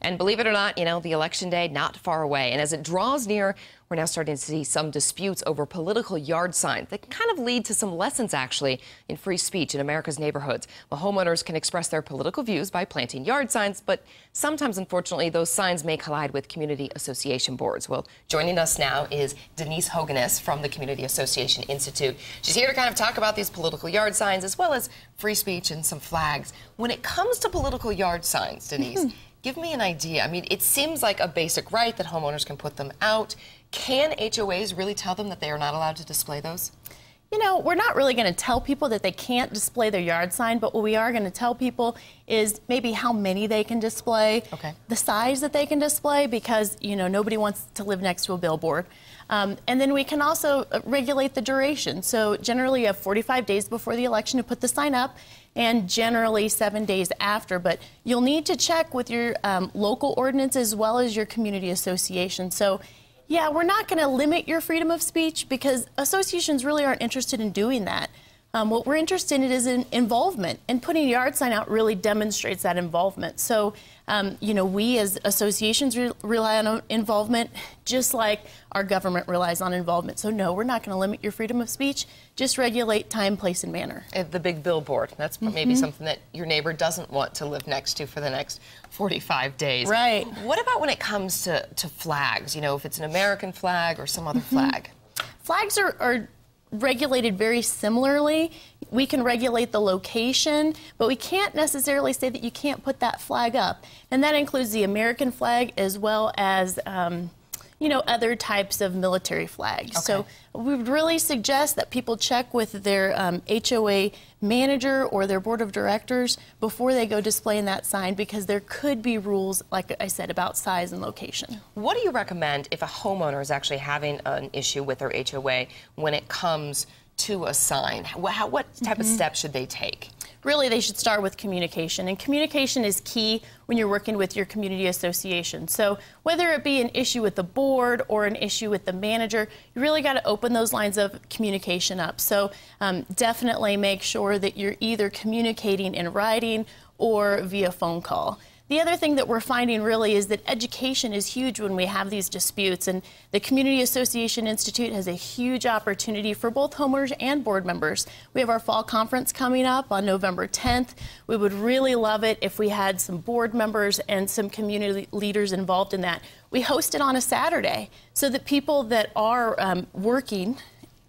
And believe it or not, you know, the election day not far away. And as it draws near, we're now starting to see some disputes over political yard signs that kind of lead to some lessons, actually, in free speech in America's neighborhoods. Well, homeowners can express their political views by planting yard signs, but sometimes, unfortunately, those signs may collide with community association boards. Well, joining us now is Denise Hoganess from the Community Association Institute. She's here to kind of talk about these political yard signs as well as free speech and some flags. When it comes to political yard signs, Denise, give me an idea. I mean, it seems like a basic right that homeowners can put them out. Can HOAs really tell them that they are not allowed to display those? You know, we're not really going to tell people that they can't display their yard sign, but what we are going to tell people is maybe how many they can display, the size that they can display, because, you know, nobody wants to live next to a billboard. And then we can also regulate the duration. So generally you have 45 days before the election to put the sign up, and generally 7 days after, but you'll need to check with your local ordinance as well as your community association. So yeah, we're not going to limit your freedom of speech because associations really aren't interested in doing that. What we're interested in is in involvement, and putting a yard sign out really demonstrates that involvement. So, you know, we as associations rely on involvement just like our government relies on involvement. So, no, we're not going to limit your freedom of speech, just regulate time, place, and manner. And the big billboard, that's maybe something that your neighbor doesn't want to live next to for the next 45 days. Right. What about when it comes to flags, you know, if it's an American flag or some other flag? Flags are regulated very similarly. We can regulate the location, but we can't necessarily say that you can't put that flag up. And that includes the American flag as well as, you know, other types of military flags. Okay. So we would really suggest that people check with their HOA manager or their board of directors before they go displaying that sign, because there could be rules, like I said, about size and location. What do you recommend if a homeowner is actually having an issue with their HOA when it comes to a sign? What type of steps should they take? Really, they should start with communication, and communication is key when you're working with your community association. So whether it be an issue with the board or an issue with the manager, you really got to open those lines of communication up. So definitely make sure that you're either communicating in writing or via phone call. The other thing that we're finding really is that education is huge when we have these disputes, and the Community Association Institute has a huge opportunity for both homeowners and board members. We have our fall conference coming up on November 10th. We would really love it if we had some board members and some community leaders involved in that. We host it on a Saturday so that people that are working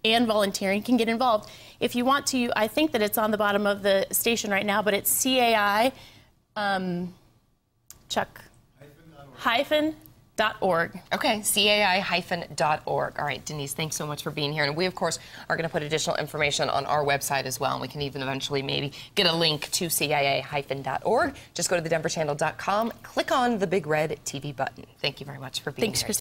and volunteering can get involved. If you want to, I think that it's on the bottom of the station right now, but it's CAI. CAI-org. Okay, CAI-org. All right, Denise, thanks so much for being here. And we, of course, are going to put additional information on our website as well. And we can even eventually maybe get a link to CAI-org. Just go to thedenverchannel.com, click on the big red TV button. Thank you very much for being here.